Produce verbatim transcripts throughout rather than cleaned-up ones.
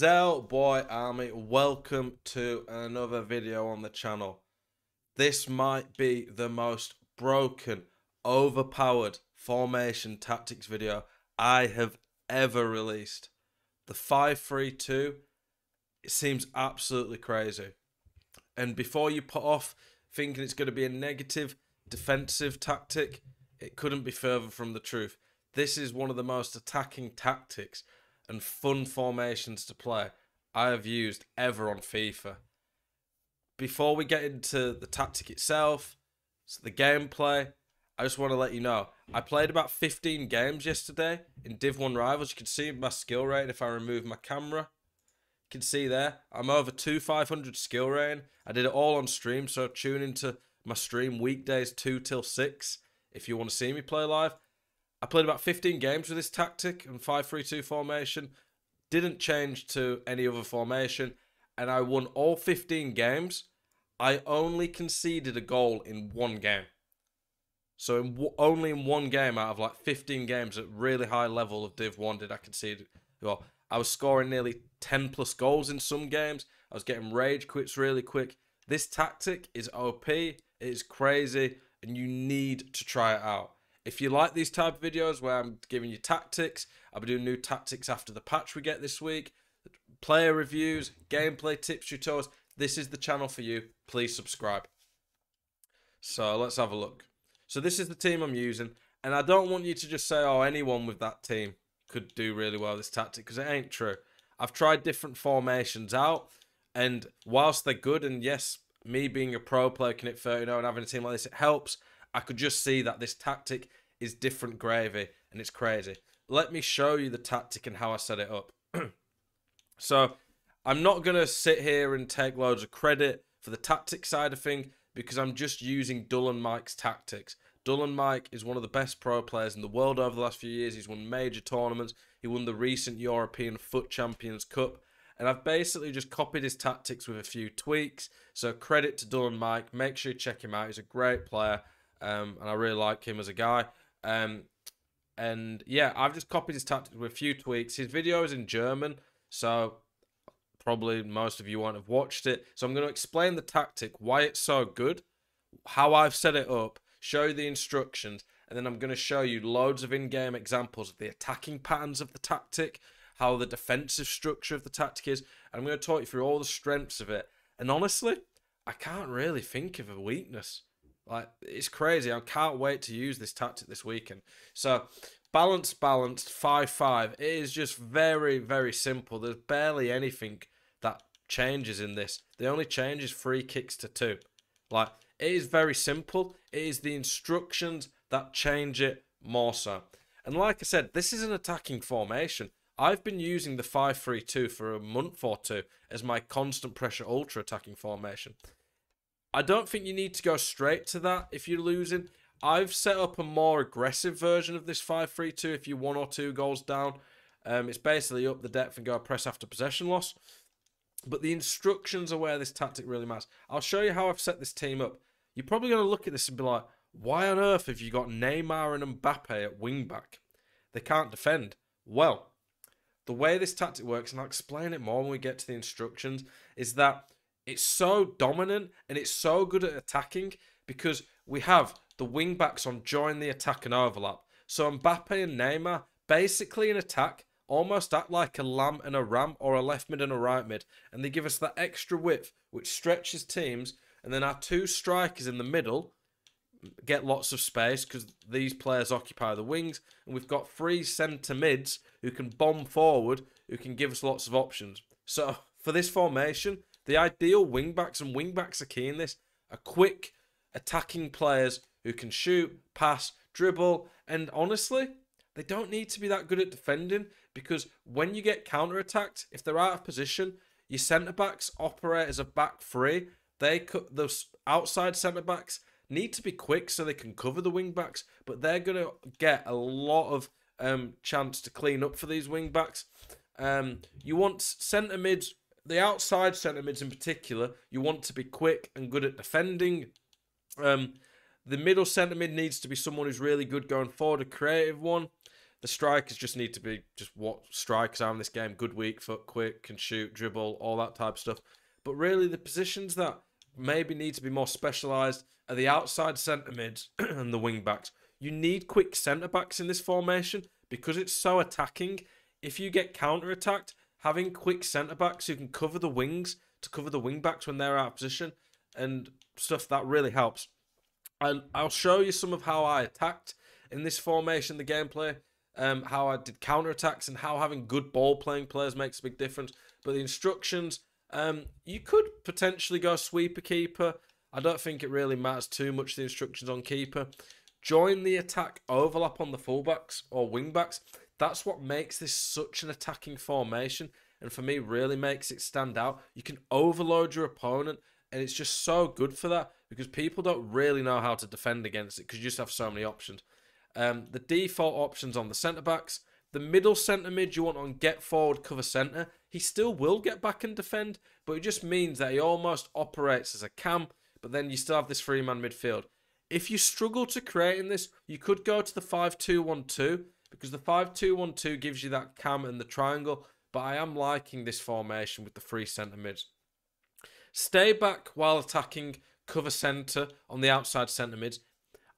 Zell Boy Army, welcome to another video on the channel. This might be the most broken, overpowered formation tactics video I have ever released. The five three two, it seems absolutely crazy. And before you put off thinking it's going to be a negative defensive tactic, it couldn't be further from the truth. This is one of the most attacking tactics and fun formations to play I have used ever on FIFA. Before we get into the tactic itself, so the gameplay, I just want to let you know, I played about fifteen games yesterday in Div one Rivals. You can see my skill rating if I remove my camera. You can see there, I'm over two thousand five hundred skill rating. I did it all on stream, so tune into my stream weekdays two till six if you want to see me play live. I played about fifteen games with this tactic and five three two formation. Didn't change to any other formation. And I won all fifteen games. I only conceded a goal in one game. So in w only in one game out of like fifteen games at really high level of Div one did I concede a goal. I was scoring nearly ten plus goals in some games. I was getting rage quits really quick. This tactic is O P. It is crazy. And you need to try it out. If you like these type of videos where I'm giving you tactics, I'll be doing new tactics after the patch we get this week, player reviews, gameplay tips, tutorials, this is the channel for you. Please subscribe. So let's have a look. So this is the team I'm using, and I don't want you to just say, oh, anyone with that team could do really well this tactic, because it ain't true. I've tried different formations out, and whilst they're good, and yes, me being a pro player, can hit thirty and oh and having a team like this, it helps. I could just see that this tactic is different gravy, and it's crazy. Let me show you the tactic and how I set it up. So I'm not going to sit here and take loads of credit for the tactic side of things, because I'm just using Dullan Mike's tactics. Dullan Mike is one of the best pro players in the world over the last few years. He's won major tournaments. He won the recent European Foot Champions Cup. And I've basically just copied his tactics with a few tweaks. So credit to Dullan Mike. Make sure you check him out. He's a great player. Um, and I really like him as a guy. Um, and yeah, I've just copied his tactics with a few tweaks. His video is in German, so probably most of you won't have watched it. So I'm going to explain the tactic, why it's so good, how I've set it up, show you the instructions, and then I'm going to show you loads of in-game examples of the attacking patterns of the tactic, how the defensive structure of the tactic is. And I'm going to talk you through all the strengths of it. And honestly, I can't really think of a weakness. Like, it's crazy. I can't wait to use this tactic this weekend. So, balanced, balanced, five five. It is just very, very simple. There's barely anything that changes in this. The only change is free kicks to two. Like, it is very simple. It is the instructions that change it more so. And like I said, this is an attacking formation. I've been using the five three two for a month or two as my constant pressure ultra attacking formation. I don't think you need to go straight to that if you're losing. I've set up a more aggressive version of this five three two if you're one or two goals down. Um, it's basically up the depth and go press after possession loss. But the instructions are where this tactic really matters. I'll show you how I've set this team up. You're probably going to look at this and be like, why on earth have you got Neymar and Mbappe at wing-back? They can't defend. Well, the way this tactic works, and I'll explain it more when we get to the instructions, is that it's so dominant and it's so good at attacking because we have the wing-backs on join the attack and overlap. So Mbappe and Neymar, basically in attack, almost act like a lamb and a ram or a left mid and a right mid. And they give us that extra width which stretches teams. And then our two strikers in the middle get lots of space because these players occupy the wings. And we've got three centre mids who can bomb forward, who can give us lots of options. So for this formation, the ideal wing-backs, and wing-backs are key in this, are quick attacking players who can shoot, pass, dribble, and honestly, they don't need to be that good at defending because when you get counter-attacked, if they're out of position, your centre-backs operate as a back three. They those outside centre-backs need to be quick so they can cover the wing-backs, but they're going to get a lot of um, chance to clean up for these wing-backs. Um, you want centre-mids, the outside centre mids in particular, you want to be quick and good at defending. Um, the middle centre mid needs to be someone who's really good going forward, a creative one. The strikers just need to be just what strikers are in this game. Good, weak foot, quick, can shoot, dribble, all that type of stuff. But really, the positions that maybe need to be more specialised are the outside centre mids and the wing backs. You need quick centre backs in this formation because it's so attacking. If you get counter attacked, having quick centre backs who can cover the wings to cover the wing backs when they're out of position and stuff, that really helps. And I'll show you some of how I attacked in this formation, the gameplay. Um, how I did counter-attacks and how having good ball-playing players makes a big difference. But the instructions, um, you could potentially go sweeper-keeper. I don't think it really matters too much, the instructions on keeper. Join the attack overlap on the fullbacks or wingbacks. That's what makes this such an attacking formation, and for me really makes it stand out. You can overload your opponent, and it's just so good for that because people don't really know how to defend against it because you just have so many options. Um, the default options on the centre-backs. The middle centre-mid you want on get forward, cover centre. He still will get back and defend, but it just means that he almost operates as a cam, but then you still have this three-man midfield. If you struggle to create in this, you could go to the five two one two, because the five two one two gives you that cam and the triangle, but I am liking this formation with the three centre-mids. Stay back while attacking, cover centre on the outside centre-mids.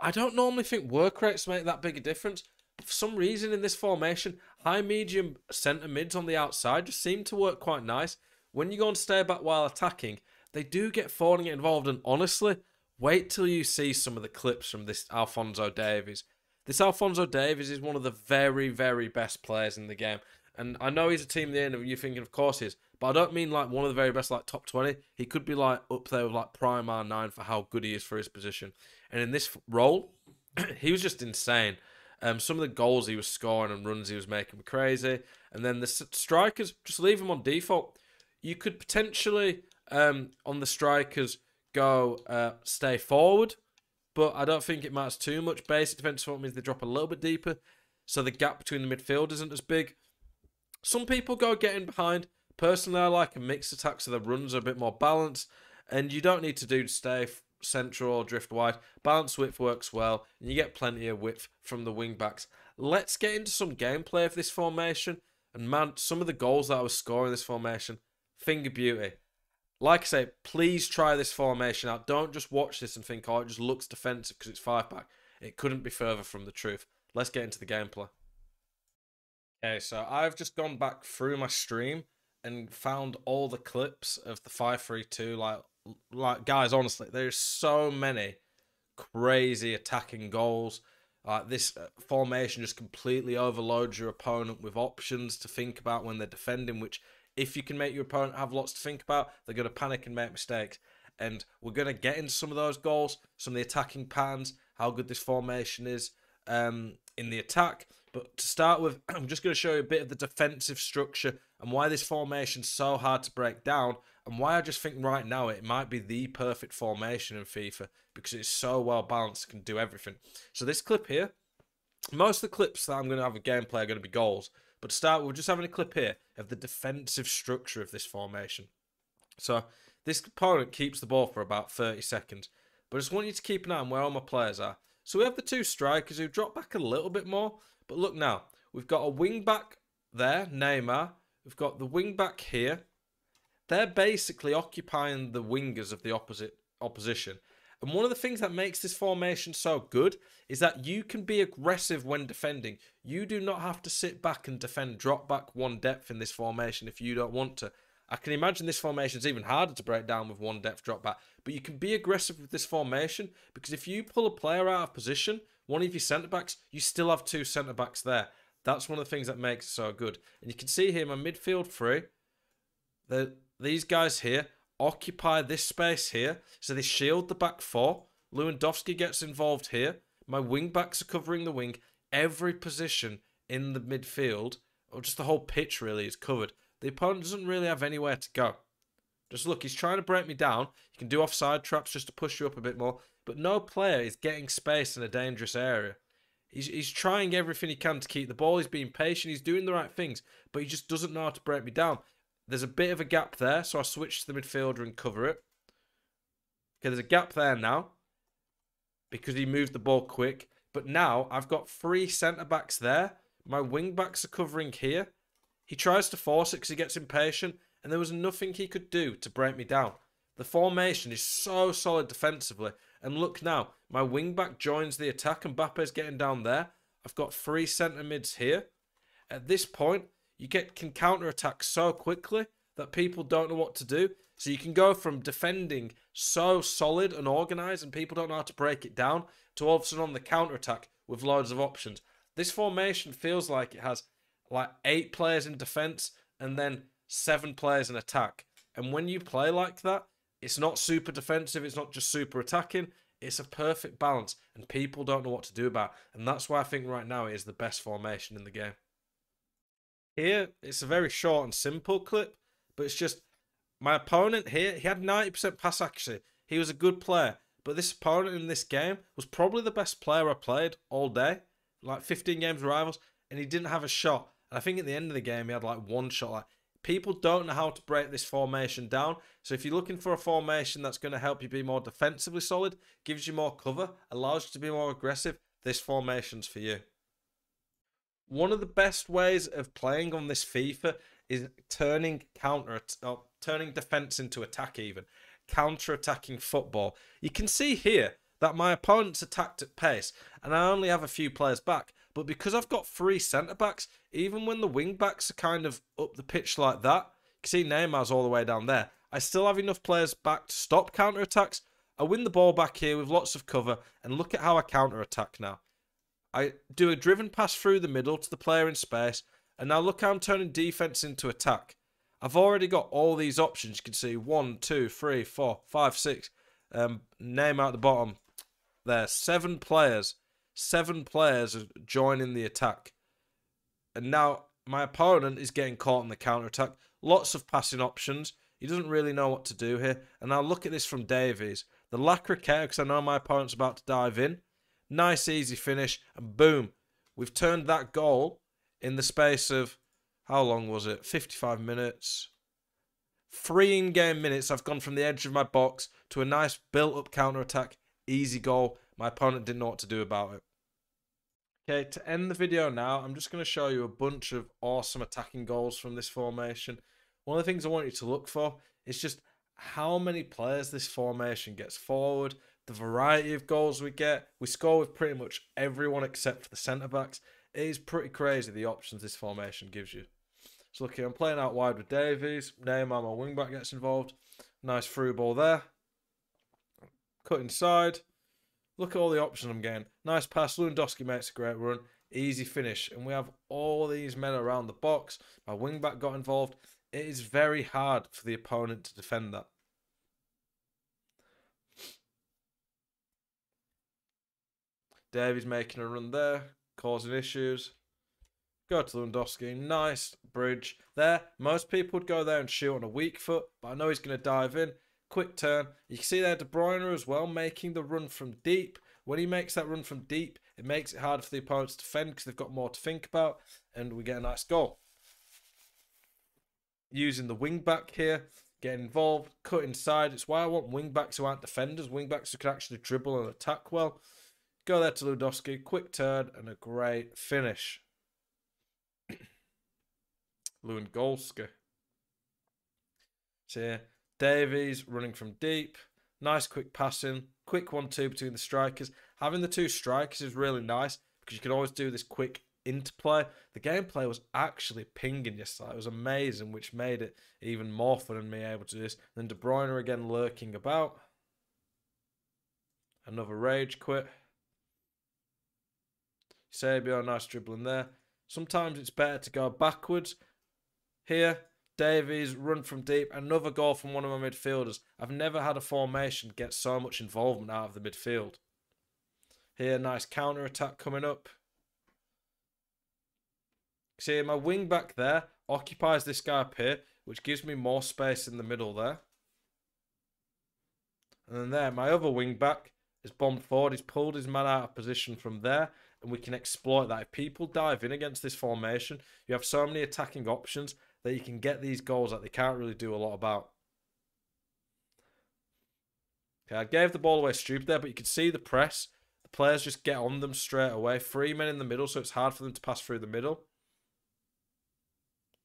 I don't normally think work rates make that big a difference. For some reason in this formation, high medium centre mids on the outside just seem to work quite nice. When you go and stay back while attacking, they do get forward and get involved, and honestly, wait till you see some of the clips from this Alphonso Davies. This Alphonso Davies is one of the very, very best players in the game. And I know he's a team in the end of you thinking, of course he is, but I don't mean like one of the very best, like top twenty. He could be like up there with like prime R nine for how good he is for his position. And in this role, he was just insane. Um, some of the goals he was scoring and runs he was making were crazy. And then the strikers, just leave him on default. You could potentially, um, on the strikers, go uh, stay forward, but I don't think it matters too much. Basic defensive means they drop a little bit deeper, so the gap between the midfield isn't as big. Some people go getting behind. Personally, I like a mixed attack, so the runs are a bit more balanced, and you don't need to do stay central or drift wide. Balance width works well, and you get plenty of width from the wing backs. Let's get into some gameplay of this formation, and man, some of the goals that I was scoring in this formation, finger beauty. Like I say, please try this formation out. Don't just watch this and think, oh, it just looks defensive because it's five back. It couldn't be further from the truth. Let's get into the gameplay. Okay, so I've just gone back through my stream and found all the clips of the five three two. Like, like guys, honestly, there's so many crazy attacking goals. Like, this formation just completely overloads your opponent with options to think about when they're defending, which if you can make your opponent have lots to think about, they're going to panic and make mistakes. And we're going to get into some of those goals, some of the attacking patterns, how good this formation is um, in the attack. But to start with, I'm just going to show you a bit of the defensive structure and why this formation's so hard to break down and why I just think right now it might be the perfect formation in FIFA because it's so well balanced, can do everything. So this clip here, most of the clips that I'm going to have a gameplay are going to be goals. But to start, we're just having a clip here of the defensive structure of this formation. So this opponent keeps the ball for about thirty seconds. But I just want you to keep an eye on where all my players are. So we have the two strikers who drop back a little bit more. But look now, we've got a wing-back there, Neymar. We've got the wing-back here. They're basically occupying the wingers of the opposite opposition. And one of the things that makes this formation so good is that you can be aggressive when defending. You do not have to sit back and defend drop back one depth in this formation if you don't want to. I can imagine this formation is even harder to break down with one depth drop back. But you can be aggressive with this formation because if you pull a player out of position, one of your centre-backs, you still have two centre-backs there. That's one of the things that makes it so good. And you can see here my midfield three. The, these guys here occupy this space here. So they shield the back four. Lewandowski gets involved here. My wing-backs are covering the wing. Every position in the midfield, or just the whole pitch really, is covered. The opponent doesn't really have anywhere to go. Just look, he's trying to break me down. You can do offside traps just to push you up a bit more. But no player is getting space in a dangerous area. He's, he's trying everything he can to keep the ball. He's being patient. He's doing the right things. But he just doesn't know how to break me down. There's a bit of a gap there. So I switch to the midfielder and cover it. Okay, there's a gap there now. Because he moved the ball quick. But now I've got three centre-backs there. My wing backs are covering here. He tries to force it because he gets impatient, and there was nothing he could do to break me down. The formation is so solid defensively, and look now, my wing back joins the attack, and Mbappe's getting down there. I've got three centre mids here. At this point, you get can counter attack so quickly that people don't know what to do. So you can go from defending so solid and organised, and people don't know how to break it down, to all of a sudden on the counter attack with loads of options. This formation feels like it has like eight players in defence and then seven players in attack. And when you play like that, it's not super defensive, it's not just super attacking, it's a perfect balance, and people don't know what to do about it. And that's why I think right now it is the best formation in the game. Here, it's a very short and simple clip, but it's just, my opponent here, he had ninety percent pass accuracy. He was a good player, but this opponent in this game was probably the best player I played all day, like fifteen games with rivals, and he didn't have a shot. And I think at the end of the game, he had like one shot. Like, people don't know how to break this formation down. So if you're looking for a formation that's going to help you be more defensively solid, gives you more cover, allows you to be more aggressive, this formation's for you. One of the best ways of playing on this FIFA is turning counter, or turning defense into attack even. Counter-attacking football. You can see here that my opponent's attacked at pace, and I only have a few players back. But because I've got three centre-backs, even when the wing-backs are kind of up the pitch like that, you can see Neymar's all the way down there, I still have enough players back to stop counter-attacks. I win the ball back here with lots of cover, and look at how I counter-attack now. I do a driven pass through the middle to the player in space, and now look how I'm turning defence into attack. I've already got all these options. You can see one, two, three, four, five, six. Um, Neymar at the bottom. There, seven players. Seven players are joining the attack. And now my opponent is getting caught in the counter-attack. Lots of passing options. He doesn't really know what to do here. And now look at this from Davies. The lacquer care, because I know my opponent's about to dive in. Nice, easy finish. And boom. We've turned that goal in the space of, how long was it? fifty-five minutes. Three in-game minutes. I've gone from the edge of my box to a nice built-up counter-attack. Easy goal. My opponent didn't know what to do about it. Okay, to end the video now, I'm just going to show you a bunch of awesome attacking goals from this formation. One of the things I want you to look for is just how many players this formation gets forward, the variety of goals we get. We score with pretty much everyone except for the centre-backs. It is pretty crazy the options this formation gives you. So look here, I'm playing out wide with Davies. Neymar, my wing-back, gets involved. Nice through ball there. Cut inside. Look at all the options I'm getting. Nice pass. Lewandowski makes a great run. Easy finish. And we have all these men around the box. My wing-back got involved. It is very hard for the opponent to defend that. Davies making a run there. Causing issues. Go to Lewandowski. Nice bridge there. Most people would go there and shoot on a weak foot, but I know he's going to dive in. Quick turn. You can see there De Bruyne as well making the run from deep. When he makes that run from deep, it makes it harder for the opponents to defend because they've got more to think about, and we get a nice goal. Using the wing back here, get involved, cut inside. It's why I want wing backs who aren't defenders, wing backs who can actually dribble and attack well. Go there to Lewandowski, quick turn, and a great finish. Lewandowski. So yeah, Davies running from deep. Nice quick passing. Quick one two between the strikers. Having the two strikers is really nice because you can always do this quick interplay. The gameplay was actually pinging yesterday. It was amazing, which made it even more fun and me able to do this. Then De Bruyne again lurking about. Another rage quit. Sabio, nice dribbling there. Sometimes it's better to go backwards. Here, Davies, run from deep. Another goal from one of my midfielders. I've never had a formation get so much involvement out of the midfield. Here, nice counter-attack coming up. See, my wing back there occupies this guy up here, which gives me more space in the middle there. And then there, my other wing back is bombed forward. He's pulled his man out of position from there. And we can exploit that. If people dive in against this formation, you have so many attacking options that you can get these goals that they can't really do a lot about. Okay, I gave the ball away stupid there, but you can see the press. The Players just get on them straight away. Three men in the middle, so it's hard for them to pass through the middle.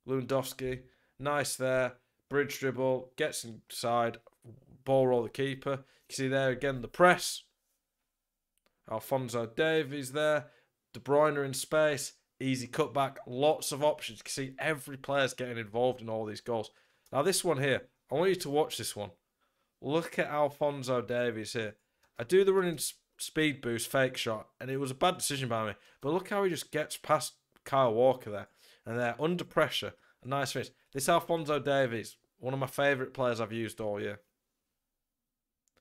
Lewandowski, nice there. Bridge dribble, gets inside, ball roll the keeper. You can see there again the press. Alphonso Davies there. De Bruyne in space. Easy cutback. Lots of options. You can see every player's getting involved in all these goals. Now this one here, I want you to watch this one. Look at Alphonso Davies here. I do the running speed boost fake shot, and it was a bad decision by me. But look how he just gets past Kyle Walker there. And they're under pressure. A nice finish. This Alphonso Davies, one of my favourite players I've used all year.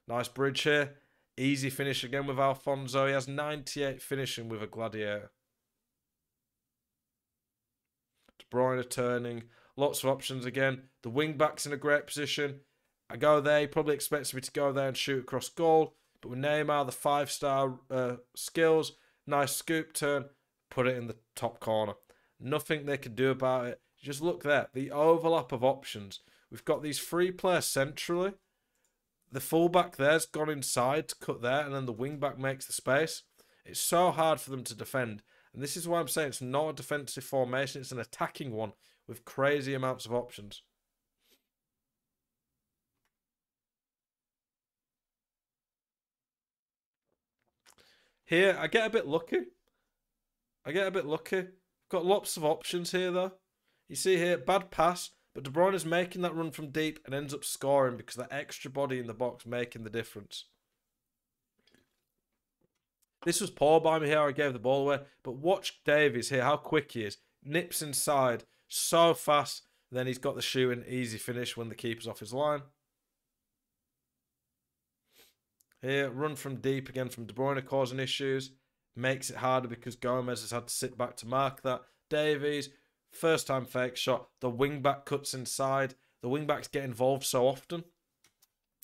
Nice bridge here. Easy finish again with Alphonso. He has ninety-eight finishing with a gladiator. De Bruyne turning. Lots of options again. The wing-back's in a great position. I go there. He probably expects me to go there and shoot across goal. But with Neymar, the five-star uh, skills. Nice scoop turn. Put it in the top corner. Nothing they can do about it. Just look there. The overlap of options. We've got these three players centrally. The fullback there's gone inside to cut there, and then the wingback makes the space. It's so hard for them to defend. And this is why I'm saying it's not a defensive formation. It's an attacking one with crazy amounts of options. Here, I get a bit lucky. I get a bit lucky. Got lots of options here, though. You see here, bad pass. But De Bruyne is making that run from deep and ends up scoring because that extra body in the box making the difference. This was poor by me here. I gave the ball away. But watch Davies here, how quick he is. Nips inside so fast. Then he's got the shooting. Easy finish when the keeper's off his line. Here, run from deep again from De Bruyne causing issues. Makes it harder because Gomez has had to sit back to mark that. Davies, first time fake shot. The wing-back cuts inside. The wing-backs get involved so often.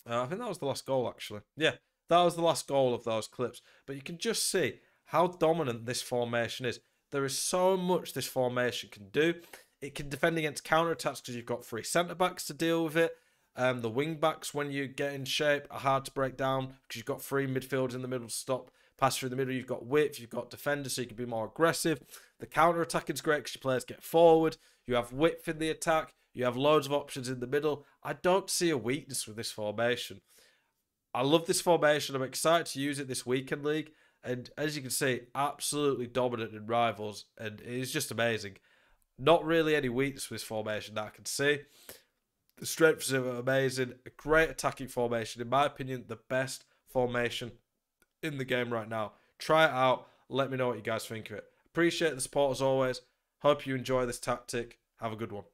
Uh, I think that was the last goal, actually. Yeah, that was the last goal of those clips. But you can just see how dominant this formation is. There is so much this formation can do. It can defend against counter-attacks because you've got three centre-backs to deal with it. Um, the wing-backs, when you get in shape, are hard to break down because you've got three midfielders in the middle to stop. Pass through the middle, you've got width, you've got defenders, so you can be more aggressive. The counter-attacking is great because your players get forward. You have width in the attack. You have loads of options in the middle. I don't see a weakness with this formation. I love this formation. I'm excited to use it this weekend league. And as you can see, absolutely dominant in rivals. And it is just amazing. Not really any weakness with this formation that I can see. The strengths of it are amazing. A great attacking formation. In my opinion, the best formation in the game right now. Try it out. Let me know what you guys think of it. Appreciate the support as always. Hope you enjoy this tactic. Have a good one.